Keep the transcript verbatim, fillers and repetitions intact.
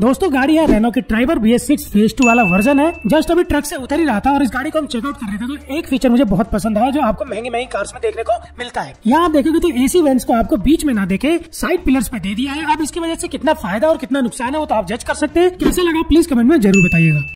दोस्तों गाड़ी है रेनो की Triber B S six phase two वाला वर्जन है। जस्ट अभी ट्रक से उतर ही रहा था और इस गाड़ी को हम चेकआउट कर रहे थे तो एक फीचर मुझे बहुत पसंद आया जो आपको महंगी महंगी कार्स में देखने को मिलता है। यहाँ आप देखोगे तो एसी वेंट्स को आपको बीच में ना देके साइड पिलर्स पे दे दिया है। अब इसकी वजह से कितना फायदा और कितना नुकसान है वो तो आप जज कर सकते हैं। कैसा लगा प्लीज कमेंट में जरूर बताइएगा।